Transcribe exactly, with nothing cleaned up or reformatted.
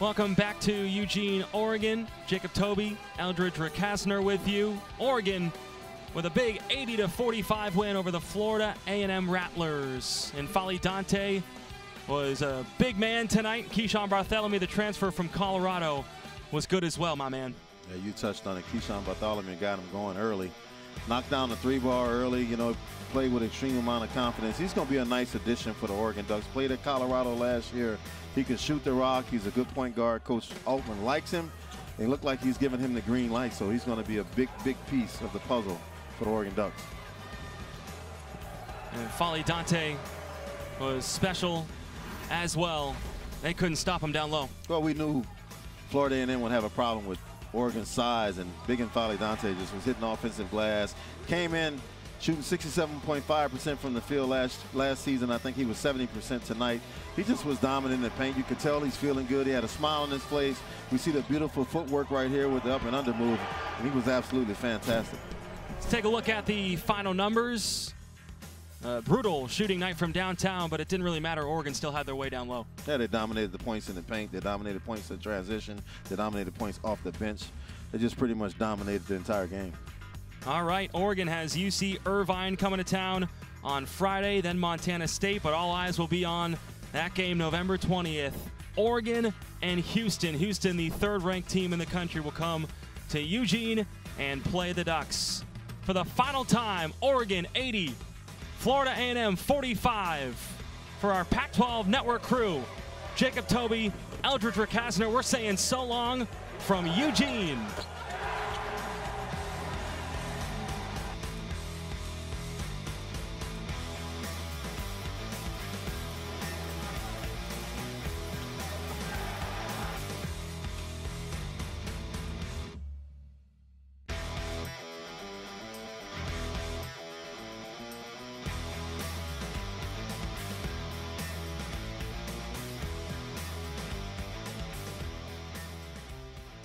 Welcome back to Eugene, Oregon. Jacob Tobey, Eldridge Recasner with you. Oregon with a big eighty to forty-five win over the Florida A and M Rattlers. And N'Faly Dante was a big man tonight. Keyshawn Bartholomew, the transfer from Colorado, was good as well, my man. Yeah, you touched on it. Keyshawn Bartholomew got him going early. Knocked down the three ball early, you know, played with extreme amount of confidence. He's going to be a nice addition for the Oregon Ducks. Played at Colorado last year. He can shoot the rock. He's a good point guard. Coach Altman likes him. It looked like he's giving him the green light, so he's going to be a big, big piece of the puzzle for the Oregon Ducks. And N'Faly Dante was special as well. They couldn't stop him down low. Well, we knew Florida A and M would have a problem with Oregon size, and big N'Faly Dante just was hitting offensive glass. Came in shooting sixty-seven point five percent from the field last last season. I think he was seventy percent tonight. He just was dominant in the paint. You could tell he's feeling good. He had a smile on his face. We see the beautiful footwork right here with the up and under move, and he was absolutely fantastic. Let's take a look at the final numbers. Uh, brutal shooting night from downtown, but it didn't really matter. Oregon still had their way down low. Yeah, they dominated the points in the paint. They dominated points in transition. They dominated points off the bench. They just pretty much dominated the entire game. All right, Oregon has U C Irvine coming to town on Friday, then Montana State, but all eyes will be on that game November twentieth. Oregon and Houston. Houston, the third-ranked team in the country, will come to Eugene and play the Ducks. For the final time, Oregon eighty. Florida A and M forty-five. For our Pac twelve Network crew, Jacob Tobey, Eldridge Recasner, we're saying so long from Eugene.